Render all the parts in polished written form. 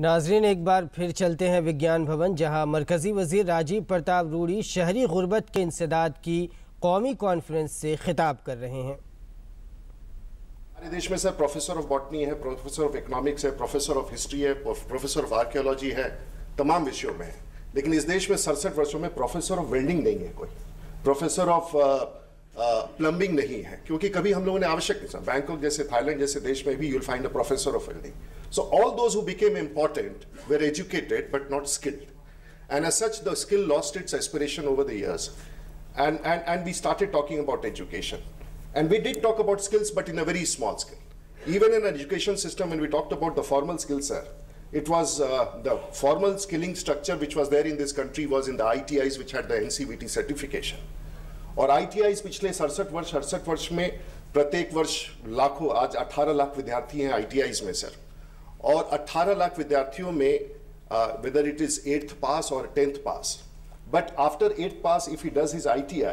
नाजरीन, एक बार फिर चलते हैं विज्ञान भवन, जहां मरकजी वजीर राजीव प्रताप रूड़ी शहरी गुर्बत के इंसदाद की कौमी कॉन्फ्रेंस से खिताब कर रहे हैं। हमारे देश में सर प्रोफेसर ऑफ बॉटनी है, प्रोफेसर ऑफ इकोनॉमिक्स है, प्रोफेसर ऑफ हिस्ट्री है, प्रोफेसर ऑफ आर्कियोलॉजी है, तमाम विषयों में है, लेकिन इस देश में 67 वर्षों में प्रोफेसर ऑफ वेल्डिंग नहीं है, कोई प्रोफेसर ऑफ प्लम्बिंग नहीं है, क्योंकि कभी हम लोगों ने आवश्यक नहीं समझा। बैंकॉक जैसे, थाईलैंड जैसे देश में भी you will find a professor of welding. So all those who became important were educated but not skilled, and as such the skill lost its aspiration over the years, and we started talking about education, and we did talk about skills, but in a very small scale. Even in an education system, when we talked about the formal skills, sir, it was the formal skilling structure which was there in this country was in the ITIs, which had the NCVT certification. और ITIs पिछले 67 वर्ष में प्रत्येक वर्ष लाखों, आज 18 लाख विद्यार्थी हैं ITIs में सर, और 18 लाख विद्यार्थियों में whether it is 8th pass or 10th pass. But after 8th pass, if he does his ITI,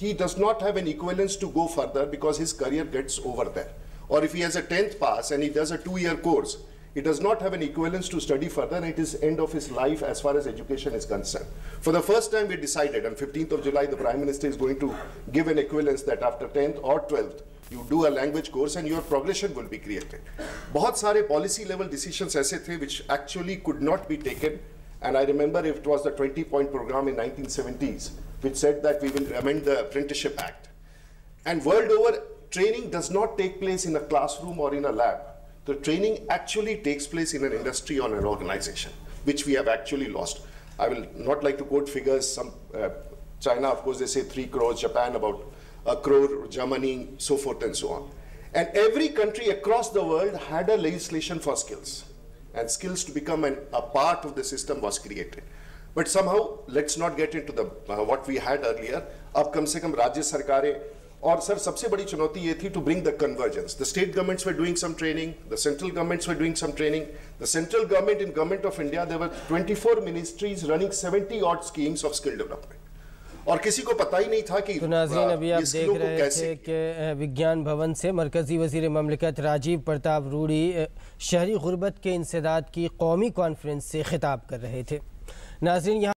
he does not have an equivalence to go further because his career gets over there. Or if he has a 10th pass and he does a 2-year course, he does not have an equivalence to study further at his end of his life as far as education is concerned. For the first time, we decided on 15th of July, the Prime Minister is going to give an equivalence that after 10th or 12th, you do a language course and your progression will be created. बहुत सारे policy level decisions ऐसे थे which actually could not be taken. And I remember it was the 20-point program in 1970s, which said that we will amend the Apprenticeship Act. And world over, training does not take place in a classroom or in a lab. The training actually takes place in an industry or an organization, which we have actually lost. I will not like to quote figures. Some China, of course, they say 3 crores, Japan about 1 crore, Germany, so forth and so on. And every country across the world had a legislation for skills. And skills to become a part of the system was created, but somehow let's not get into the what we had earlier. अब कम से कम राज्य सरकारें, और sir सबसे बड़ी चुनौती ये थी to bring the convergence. The state governments were doing some training, the central governments were doing some training. The central government in government of India there were 24 ministries running 70-odd schemes of skill development. और किसी को पता ही नहीं था कि तो नाज़रीन, अभी आप देख रहे थे कि विज्ञान भवन से मरकज़ी वज़ीर ममलिकत राजीव प्रताप रूड़ी शहरी गुर्बत के इंसदाद की कौमी कॉन्फ्रेंस से खिताब कर रहे थे। नाज़रीन, यहाँ